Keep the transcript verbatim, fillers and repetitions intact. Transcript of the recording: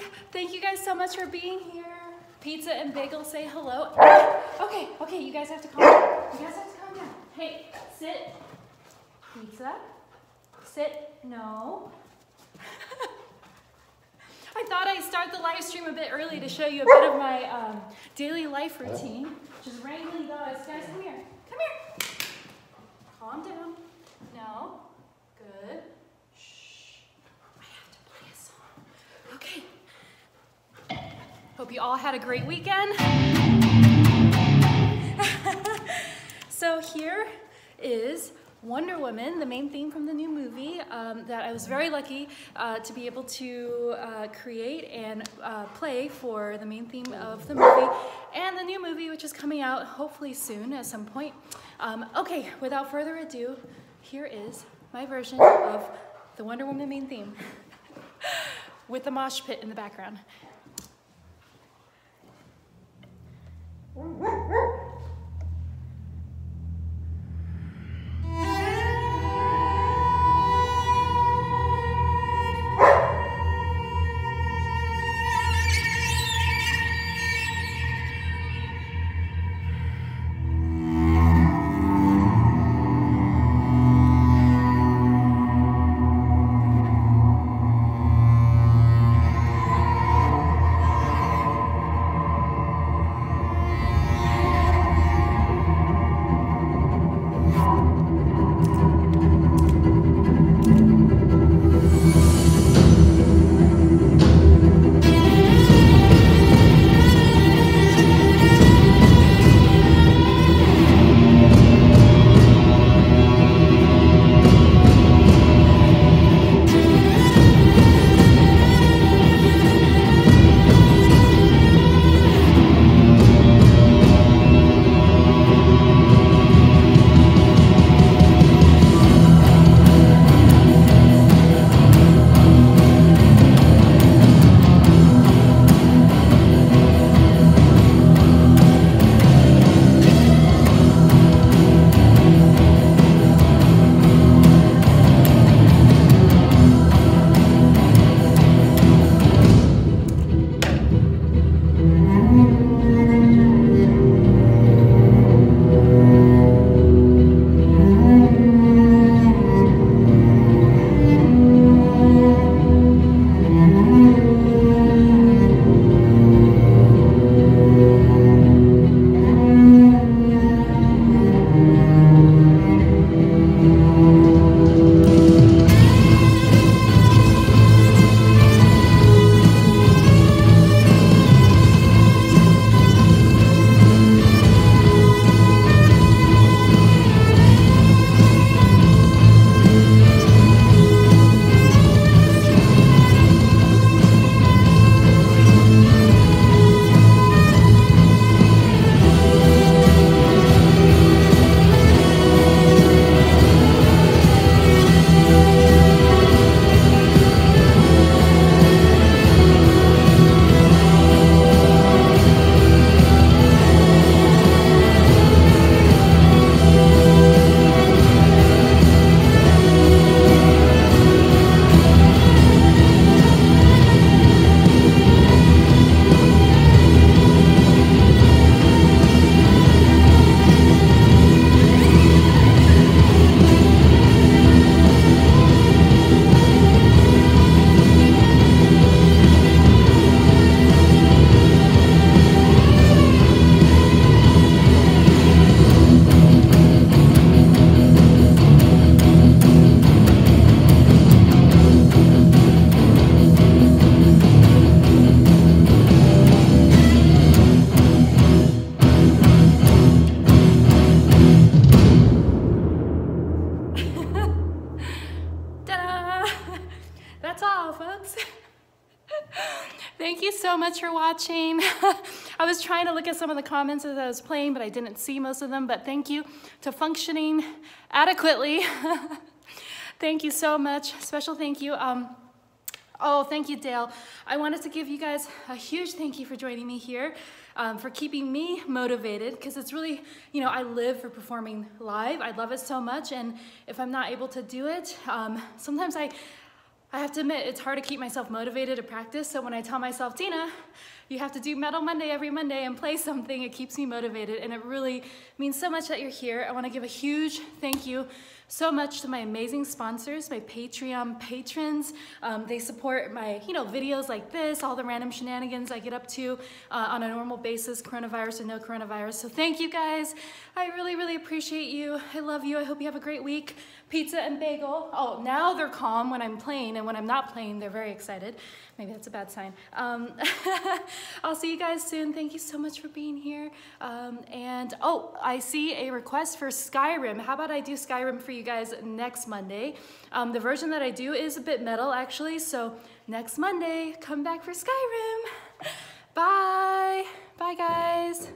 Monday. Thank you guys so much for being here. Pizza and bagel say hello. Okay, okay, you guys have to calm down. You guys have to calm down. Hey, sit. Pizza. Sit. No. I thought I'd start the live stream a bit early to show you a bit of my um, daily life routine. Just wrangling those. Guys, come here. Come here. Calm down. No. Good. Shh. I have to play a song. Okay. Hope you all had a great weekend. So here is Wonder Woman, the main theme from the new movie um, that I was very lucky uh, to be able to uh, create and uh, play for the main theme of the movie and the new movie, which is coming out hopefully soon at some point. Um, okay, without further ado, here is my version of the Wonder Woman main theme with the mosh pit in the background. For watching. I was trying to look at some of the comments as I was playing, but I didn't see most of them. But thank you to functioning adequately. Thank you so much. Special thank you. Um, oh, thank you, Dale. I wanted to give you guys a huge thank you for joining me here, um, for keeping me motivated, because it's really, you know, I live for performing live. I love it so much, and if I'm not able to do it, um, sometimes I I have to admit, it's hard to keep myself motivated to practice, so when I tell myself, Dina, you have to do Metal Monday every Monday and play something, it keeps me motivated, and it really means so much that you're here. I wanna give a huge thank you so much to my amazing sponsors, my Patreon patrons. Um, they support my you know, videos like this, all the random shenanigans I get up to uh, on a normal basis, coronavirus or no coronavirus. So thank you guys. I really, really appreciate you. I love you. I hope you have a great week. Pizza and bagel. Oh, now they're calm when I'm playing, and when I'm not playing, they're very excited. Maybe that's a bad sign. Um, I'll see you guys soon. Thank you so much for being here. Um, and oh, I see a request for Skyrim. How about I do Skyrim for you guys next Monday? Um, the version that I do is a bit metal, actually. So next Monday, come back for Skyrim. Bye. Bye, guys.